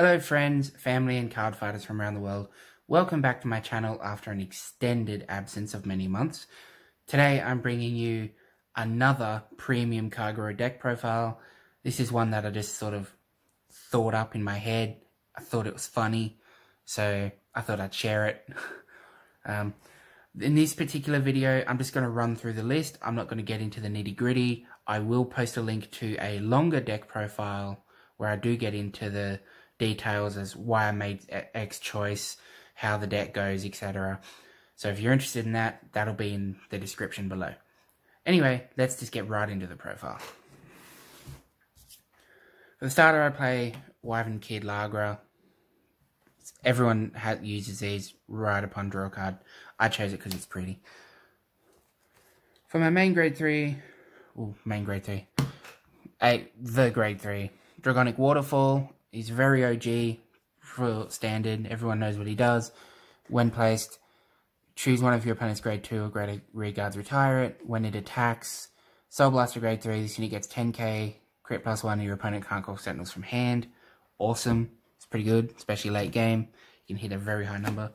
Hello friends, family and card fighters from around the world. Welcome back to my channel after an extended absence of many months. Today I'm bringing you another premium Kagero deck profile. This is one that I just sort of thought up in my head. I thought it was funny, so I thought I'd share it. In this particular video, I'm just going to run through the list. I'm not going to get into the nitty gritty. I will post a link to a longer deck profile where I do get into the details as why I made X choice, how the deck goes, etc. So if you're interested in that, that'll be in the description below. Anyway, let's just get right into the profile. For the starter, I play Wyvern Kid Lagra. Everyone uses these right upon draw card. I chose it because it's pretty. For my main grade 3... Ooh, main grade 3. The grade 3. Draconic Waterfall. He's very OG for standard. Everyone knows what he does. When placed, choose one of your opponent's grade 2 or greater rearguards, retire it. When it attacks, Soul Blaster grade 3. This unit gets 10k. Crit plus 1. Your opponent can't call Sentinels from hand. Awesome. It's pretty good, especially late game. You can hit a very high number.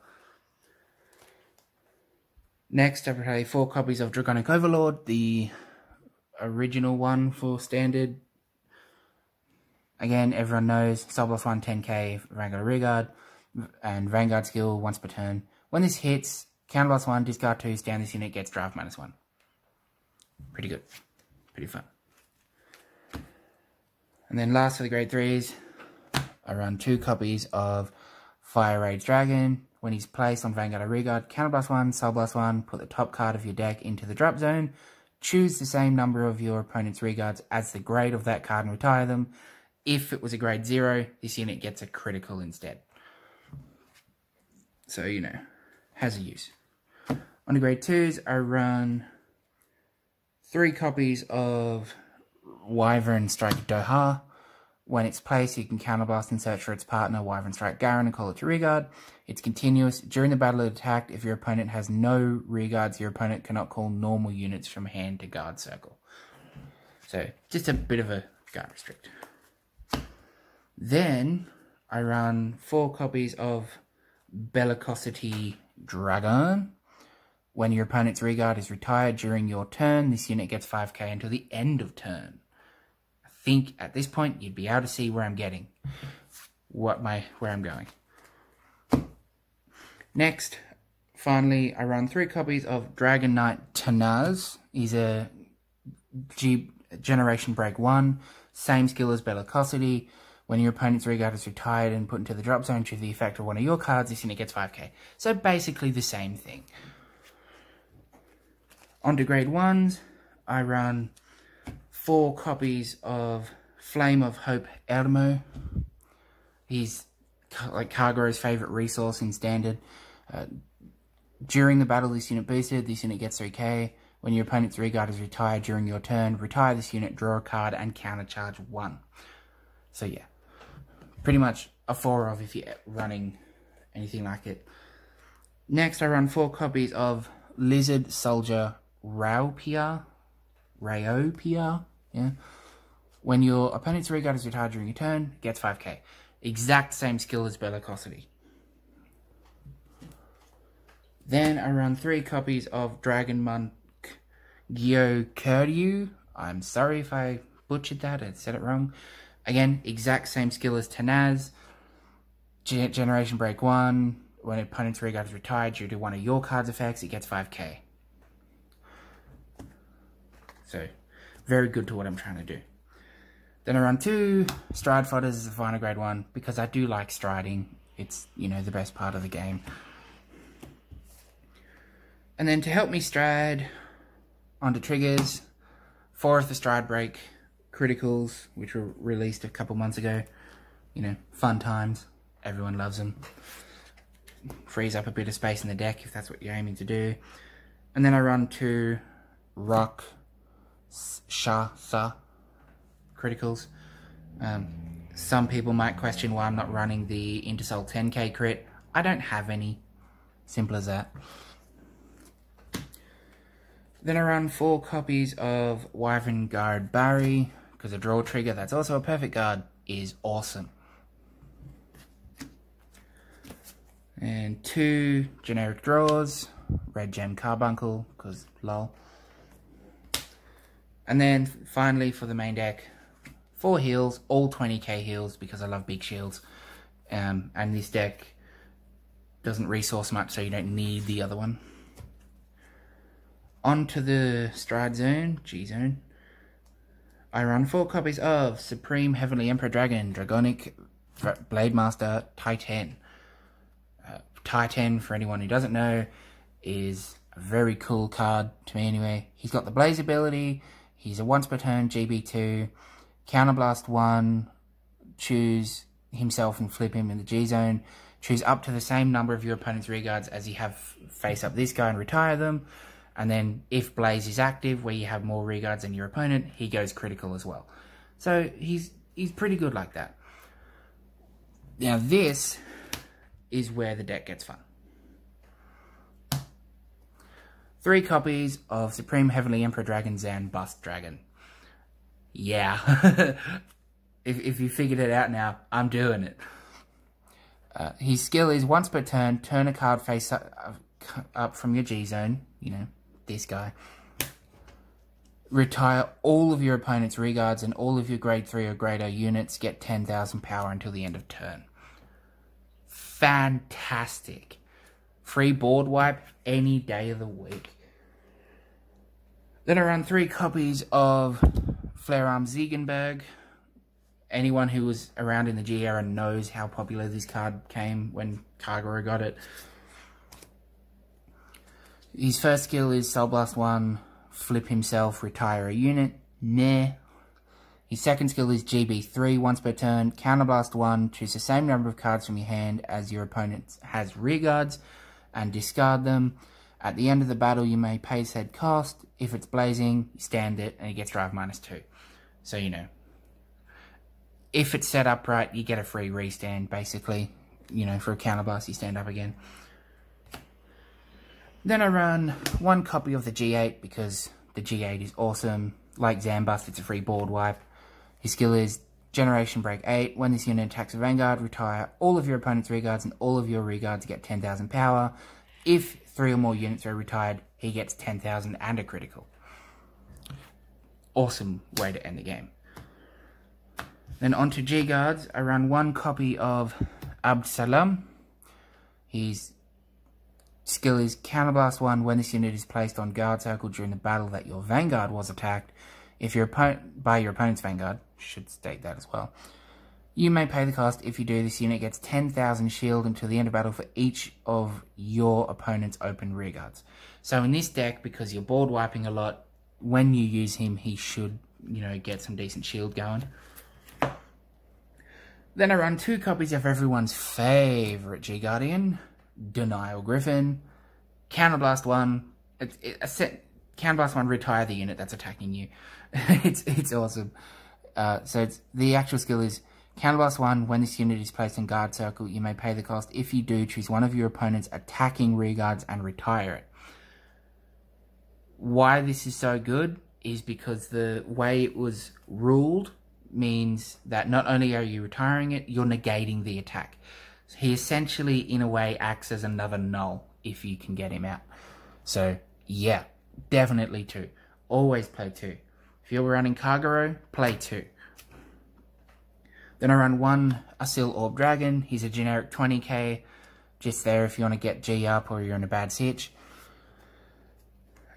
Next, I play 4 copies of Dragonic Overlord, the original one for standard. Again, everyone knows, Soul Blast 1, 10k, Vanguard Rearguard, and Vanguard skill once per turn. When this hits, counter blast 1, discard 2, stand this unit, gets draft minus 1. Pretty good. Pretty fun. And then last for the grade 3s, I run 2 copies of Fire Rage Dragon. When he's placed on Vanguard or Rearguard, counterblast 1, Soul Blast 1, put the top card of your deck into the drop zone, choose the same number of your opponent's rearguards as the grade of that card and retire them. If it was a grade 0, this unit gets a critical instead. So, you know, has a use. On the grade 2s, I run 3 copies of Wyvern Strike Doha. When it's placed, you can counterblast and search for its partner, Wyvern Strike Garin, and call it to rearguard. It's continuous. During the battle it attacked, if your opponent has no rearguards, your opponent cannot call normal units from hand to guard circle. So, just a bit of a guard restrict. Then, I run 4 copies of Bellicosity Dragon. When your opponent's rearguard is retired during your turn, this unit gets 5k until the end of turn. Think at this point you'd be able to see where I'm getting, where I'm going. Next, finally, I run 3 copies of Dragon Knight Tanaz. He's a Generation Break 1, same skill as Bellicosity. When your opponent's rearguard is retired and put into the drop zone, choose the effect of one of your cards. This unit gets 5k. So basically the same thing. On to grade 1s, I run 4 copies of Flame of Hope Elmo. He's like Kagero's favourite resource in standard. During the battle, this unit boosted. This unit gets 3k. When your opponent's rearguard is retired during your turn, retire this unit, draw a card, and countercharge 1. So yeah, pretty much a 4 of if you're running anything like it. Next, I run 4 copies of Lizard Soldier Raupia. Yeah. When your opponent's rearguard is retired during your turn, gets 5k. Exact same skill as Bellicosity. Then I run 3 copies of Dragon Monk Gyokuru. I'm sorry if I butchered that and said it wrong. Again, exact same skill as Tanaz. Generation Break 1. When your opponent's rearguard is retired due to one of your card's effects, it gets 5k. So, very good to what I'm trying to do. Then I run 2 Stride Fighters as the final grade 1, because I do like striding. It's, you know, the best part of the game. And then to help me stride, onto triggers, 4 of the Stride Break criticals, which were released a couple months ago. You know, fun times. Everyone loves them. Frees up a bit of space in the deck if that's what you're aiming to do. And then I run 2 Rock Sha Sa criticals. Some people might question why I'm not running the Intersoul 10k crit. I don't have any. Simple as that. Then I run 4 copies of Wyvern Guard Barry, because a draw trigger that's also a perfect guard is awesome. and two generic draws, Red Gem Carbuncle, because lol. And then finally for the main deck, 4 heals, all 20k heals because I love big shields. And this deck doesn't resource much, so you don't need the other one. On to the Stride Zone, G-Zone. I run 4 copies of Supreme Heavenly Emperor Dragon, Dragonic Blademaster Titan. Titan, for anyone who doesn't know, is a very cool card, to me anyway. He's got the Blaze ability, he's a once per turn GB2, Counterblast 1, choose himself and flip him in the G-Zone, choose up to the same number of your opponent's rearguards as you have face up this guy and retire them, and then if Blaze is active, where you have more rearguards than your opponent, he goes critical as well. So he's pretty good like that. Now this is where the deck gets fun. 3 copies of Supreme Heavenly Emperor Dragon Zan Bust Dragon. Yeah. If you figured it out now, I'm doing it. His skill is once per turn, turn a card face up from your G-Zone, you know, this guy. Retire all of your opponent's rearguards and all of your grade 3 or greater units get 10,000 power until the end of turn. Fantastic. Free board wipe any day of the week. Then I run 3 copies of Flarearm Ziegenberg. Anyone who was around in the G era knows how popular this card came when Kagero got it. His first skill is Soul Blast 1, flip himself, retire a unit. Meh. His second skill is GB3, once per turn, Counterblast 1, choose the same number of cards from your hand as your opponent has rearguards, and discard them. At the end of the battle, you may pay said cost. If it's blazing, you stand it, and it gets drive -2. So, you know, if it's set up right, you get a free restand, basically. You know, for a counterblast, you stand up again. Then I run 1 copy of the G8, because the G8 is awesome. Like Zan Bust, it's a free board wipe. His skill is Generation Break 8. When this unit attacks a Vanguard, retire all of your opponent's rearguards, and all of your rearguards get 10,000 power. If 3 or more units are retired, he gets 10,000 and a critical. Awesome way to end the game. Then onto G-Guards, I run 1 copy of Abd Salam. His skill is Counterblast 1. When this unit is placed on guard circle during the battle that your Vanguard was attacked, if your opponent by your opponent's Vanguard, should state that as well, you may pay the cost. If you do, this unit gets 10,000 shield until the end of battle for each of your opponent's open rearguards. So in this deck, because you're board wiping a lot, when you use him, he should, you know, get some decent shield going. Then I run 2 copies of everyone's favourite G-Guardian, Denial Griffin. Counterblast 1, Counterblast 1, retire the unit that's attacking you. it's awesome. So the actual skill is Counterblast 1, when this unit is placed in guard circle, you may pay the cost. If you do, choose one of your opponent's attacking rearguards and retire it. Why this is so good is because the way it was ruled means that not only are you retiring it, you're negating the attack. So he essentially, in a way, acts as another null if you can get him out. So, yeah, definitely 2. Always play 2. If you're running Kagero, play 2. Then I run 1 Asyl Orb Dragon. He's a generic 20k, just there if you want to get G up or you're in a bad sitch.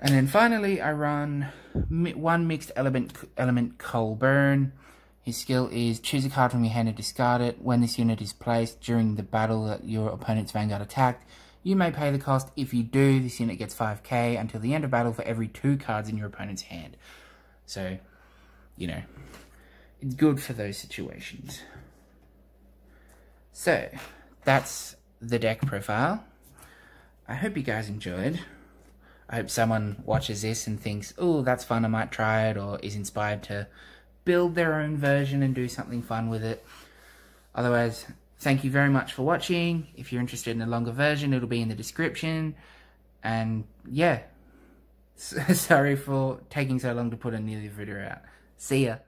And then finally, I run 1 Mixed Element Colburn. His skill is choose a card from your hand and discard it. When this unit is placed during the battle that your opponent's Vanguard attacked, you may pay the cost. If you do, this unit gets 5k until the end of battle for every 2 cards in your opponent's hand. So, you know, it's good for those situations. So, that's the deck profile. I hope you guys enjoyed. I hope someone watches this and thinks, oh, that's fun, I might try it, or is inspired to build their own version and do something fun with it. Otherwise, thank you very much for watching. If you're interested in a longer version, it'll be in the description. And yeah, sorry for taking so long to put a new video out. See ya.